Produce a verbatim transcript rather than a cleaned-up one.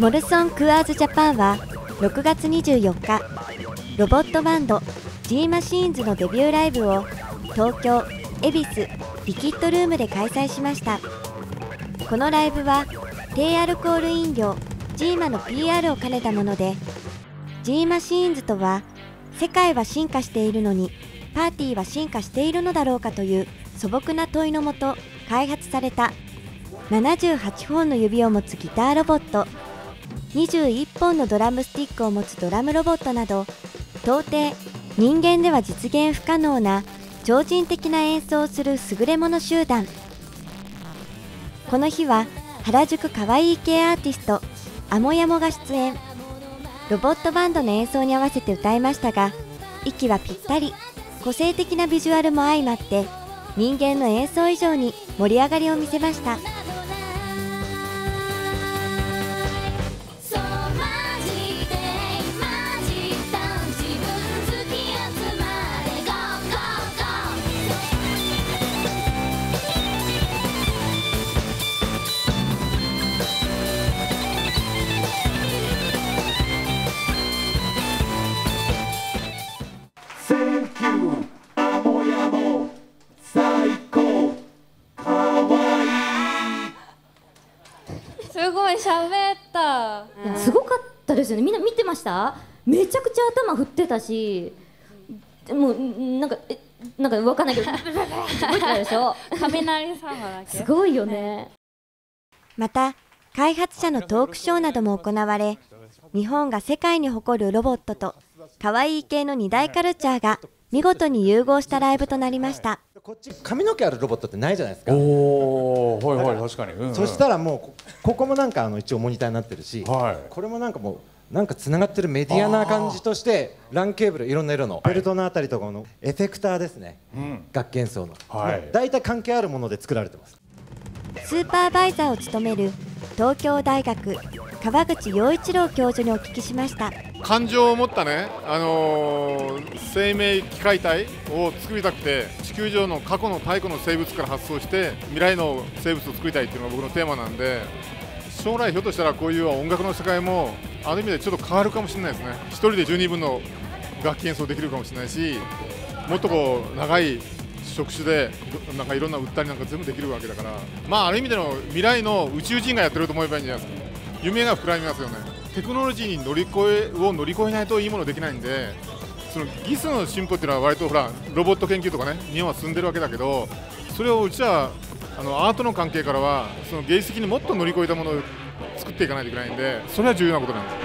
モルソン・クアーズ・ジャパンはろくがつにじゅうよっか、ロボットバンド Z-マチネス のデビューライブを東京、恵比寿、リキッドルームで開催しました。このライブは低アルコール飲料 ジーマ の ピーアール を兼ねたもので、 Z-マチネス とは世界は進化しているのにパーティーは進化しているのだろうかという素朴な問いのもと開発されたななじゅうはちほんの指を持つギターロボット、にじゅういっぽんのドラムスティックを持つドラムロボットなど、到底人間では実現不可能な超人的な演奏をする優れもの集団。この日は原宿かわいい系アーティストアモヤモが出演。ロボットバンドの演奏に合わせて歌いましたが、息はぴったり、個性的なビジュアルも相まって人間の演奏以上に盛り上がりを見せました。すごい喋った。いや、すごかったですよね。みんな見てました？めちゃくちゃ頭振ってたし、もうなんかえなんかわかんないけど、でしょ。雷様だけ。すごいよね。また開発者のトークショーなども行われ、日本が世界に誇るロボットと可愛い系の二大カルチャーが見事に融合したライブとなりました。こっち髪の毛あるロボットってないじゃないですか。おお、はいはい、確かに、うんうん。そしたらもうここもなんかあの一応モニターになってるし、はい、これもなんかもうなんかつながってるメディアな感じとしてランケーブルいろんな色のベルトのあたりとかのエフェクターですね。うん、楽器演奏の、はい、だいたい関係あるもので作られてます。スーパーバイザーを務める東京大学川口陽一郎教授にお聞きしました。感情を持ったね、あのー、生命機械体を作りたくて、地球上の過去の太古の生物から発想して未来の生物を作りたいっていうのが僕のテーマなんで、将来ひょっとしたらこういう音楽の世界もある意味でちょっと変わるかもしれないですね。一人でじゅうにぶんの楽器演奏できるかもしれないし、もっとこう長い職種でなんかいろんな売ったりなんか全部できるわけだから、まあある意味での未来の宇宙人がやってると思えばいいんじゃないですか。夢が膨らみますよね。テクノロジーに乗り越えを乗り越えないといいものできないんで、その技術の進歩っていうのは割とほらロボット研究とかね、日本は進んでるわけだけど、それをうちはあのアートの関係からはその芸術的にもっと乗り越えたものを作っていかないといけないんで、それは重要なことなんです。